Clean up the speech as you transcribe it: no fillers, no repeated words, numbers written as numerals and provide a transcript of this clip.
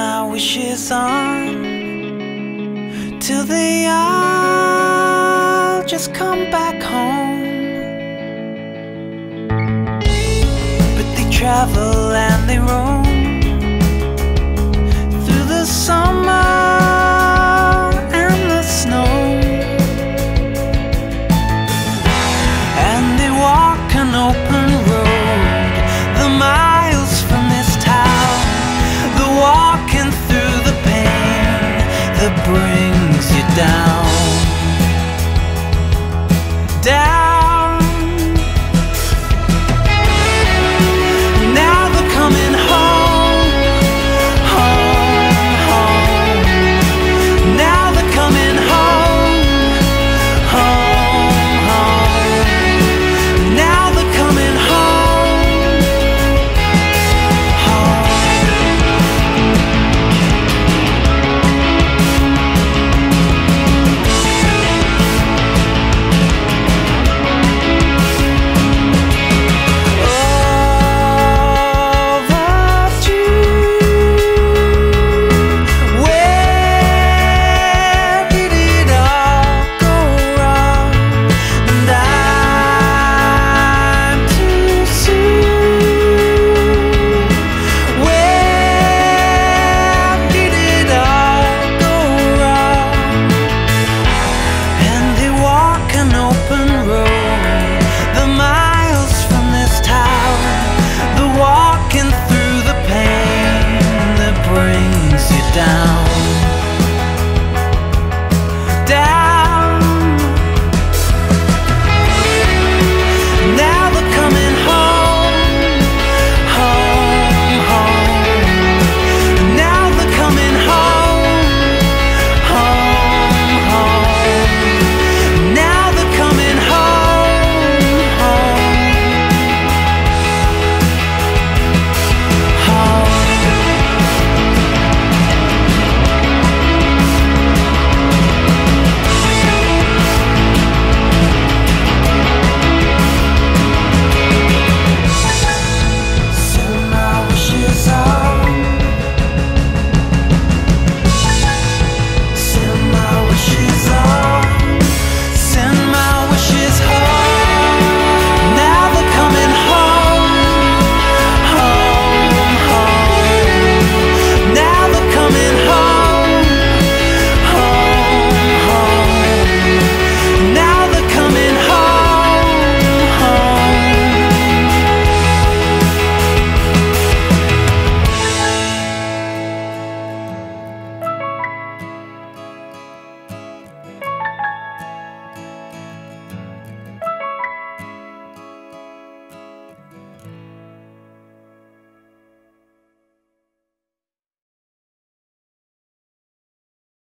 my wishes on, till they all just come back home. But they travel